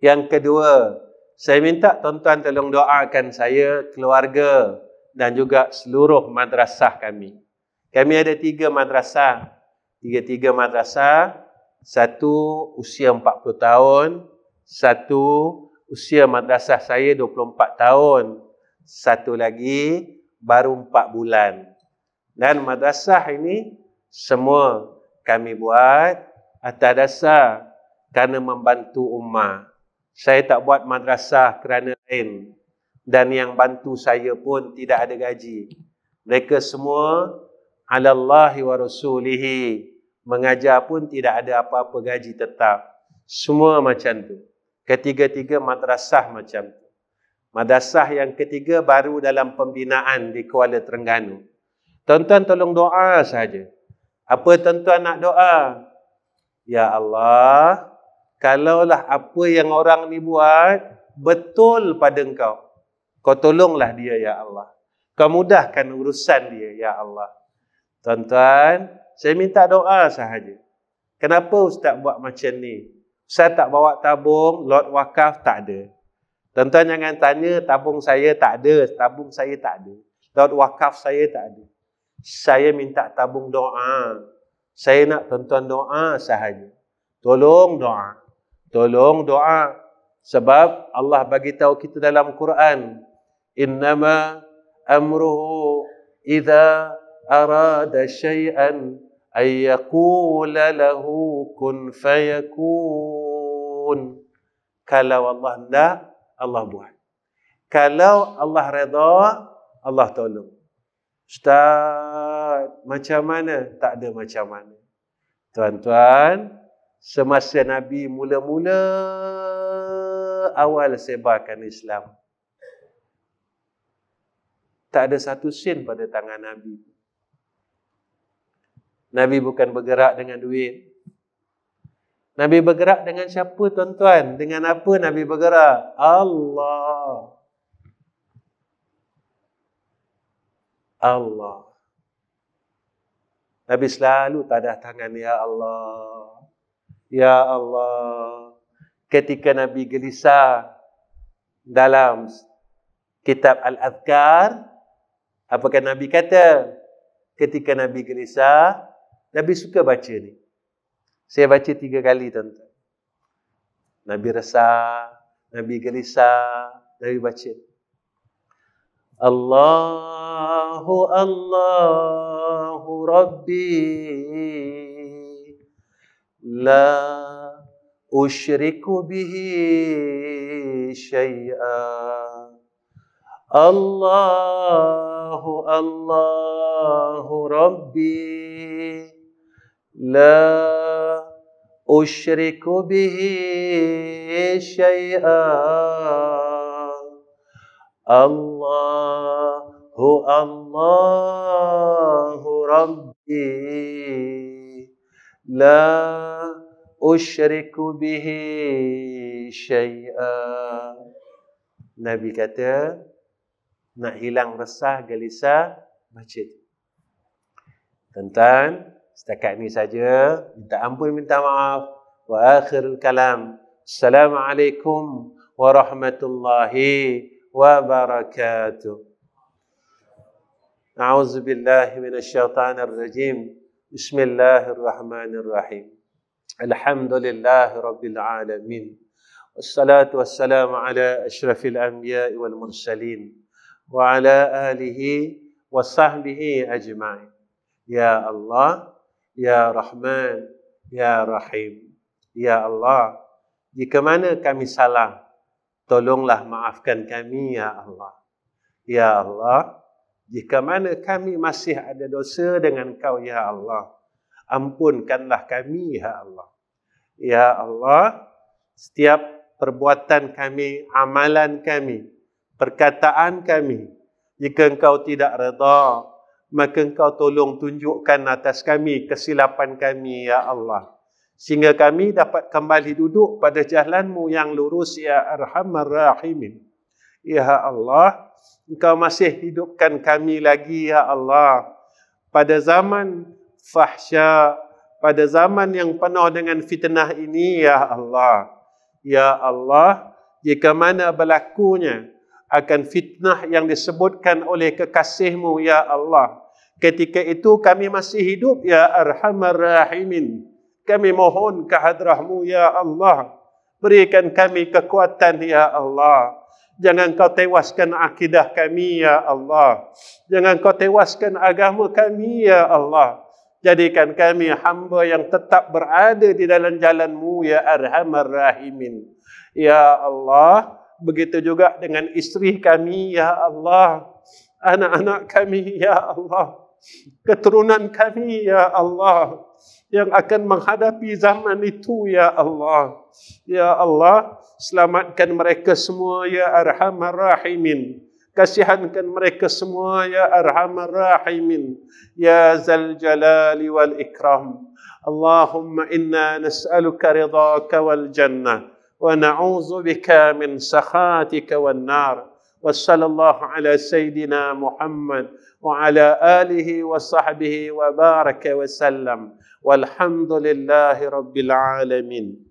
Yang kedua, saya minta tuan-tuan tolong doakan saya, keluarga dan juga seluruh madrasah kami. Kami ada 3 madrasah. 3 madrasah. 1 usia 40 tahun, 1 usia madrasah saya 24 tahun, 1 lagi baru 4 bulan. Dan madrasah ini semua kami buat atas dasar kerana membantu ummah. Saya tak buat madrasah kerana lain. Dan yang bantu saya pun tidak ada gaji. Mereka semua alallahi wa rasulihi. Mengajar pun tidak ada apa-apa gaji tetap. Semua macam tu. Ketiga-tiga madrasah macam tu. Madrasah yang ketiga baru dalam pembinaan di Kuala Terengganu. Tuan-tuan tolong doa saja. Apa tuan-tuan nak doa? Ya Allah, kalaulah apa yang orang ni buat betul pada Engkau, Kau tolonglah dia ya Allah. Kau mudahkan urusan dia ya Allah. Tuan-tuan, saya minta doa sahaja. Kenapa Ustaz buat macam ni? Ustaz tak bawa tabung, lot wakaf tak ada. Tuan-tuan jangan tanya, tabung saya tak ada, tabung saya tak ada. Lot wakaf saya tak ada. Saya minta tabung doa. Saya nak tuan-tuan doa sahaja. Tolong doa. Tolong doa. Sebab Allah bagi tahu kita dalam Quran. Innama amruhu idza arada syai'an ayyaqula lahu kun fayakun. Kalau Allah hendak, Allah buat. Kalau Allah redha, Allah tolong. Ustaz, macam mana? Tak ada macam mana. Tuan-tuan, semasa Nabi mula-mula awal sebarkan Islam, Tak ada satu sen pada tangan Nabi. Nabi bukan bergerak dengan duit. Nabi bergerak dengan siapa, tuan-tuan? Dengan apa Nabi bergerak? Allah. Allah. Nabi selalu tadah tangan, ya Allah. Ya Allah. Ketika Nabi gelisah dalam kitab Al-Adhkar, apakah Nabi kata? Ketika Nabi gelisah, Nabi suka baca ni. Saya baca 3 kali, tuan-tuan. Nabi resah, Nabi gelisah, Nabi baca. Allahu Allahu Rabbi la usyriku bihi syai'an. Allahu Allahu Rabbi la usyriku bihi syai'an. Allahu Allahu Rabbi la usyriku bihi syai'an. Nabi kata, nak hilang resah, gelisah, baca. Tuan-tuan, setakat ini saja. Minta ampun, minta maaf. Wa akhirul kalam. Assalamualaikum warahmatullahi wabarakatuh. A'udzubillahi minasyaitanirrajim. Bismillahirrahmanirrahim. Alhamdulillahi rabbil alamin. Wassalatu wassalamu ala asyrafil anbiya wal mursalin wa ala alihi wa sahbihi ajma'in. Ya Allah, Ya Rahman, Ya Rahim. Ya Allah, jika mana kami salah, tolonglah maafkan kami, Ya Allah. Ya Allah, jika mana kami masih ada dosa dengan Kau, Ya Allah, ampunkanlah kami, Ya Allah. Ya Allah, setiap perbuatan kami, amalan kami, perkataan kami, jika Engkau tidak redha, maka Engkau tolong tunjukkan atas kami kesilapan kami, Ya Allah. Sehingga kami dapat kembali duduk pada jalan-Mu yang lurus, Ya Arhamar Rahimin. Ya Allah, Engkau masih hidupkan kami lagi, Ya Allah. Pada zaman fahsya, pada zaman yang penuh dengan fitnah ini, Ya Allah. Ya Allah, jika mana berlakunya akan fitnah yang disebutkan oleh kekasih-Mu, Ya Allah, ketika itu kami masih hidup, Ya Arhamar Rahimin. Kami mohon kehadrat-Mu, Ya Allah. Berikan kami kekuatan, Ya Allah. Jangan Kau tewaskan akidah kami, Ya Allah. Jangan Kau tewaskan agama kami, Ya Allah. Jadikan kami hamba yang tetap berada di dalam jalan-Mu, Ya Arhamar Rahimin. Ya Allah, begitu juga dengan isteri kami, Ya Allah. Anak-anak kami, Ya Allah. Keturunan kami, Ya Allah. Yang akan menghadapi zaman itu, Ya Allah. Ya Allah, selamatkan mereka semua, Ya Arhamar Rahimin. Kasihankan mereka semua, Ya Arhamar Rahimin. Ya Zal Jalali wal Ikram. Allahumma inna nas'aluka ridhaka wal jannah. ونعوذ بك من سخاتك والنار وصلى الله على سيدنا محمد وعلى آله وصحبه وبارك وسلم والحمد لله رب العالمين.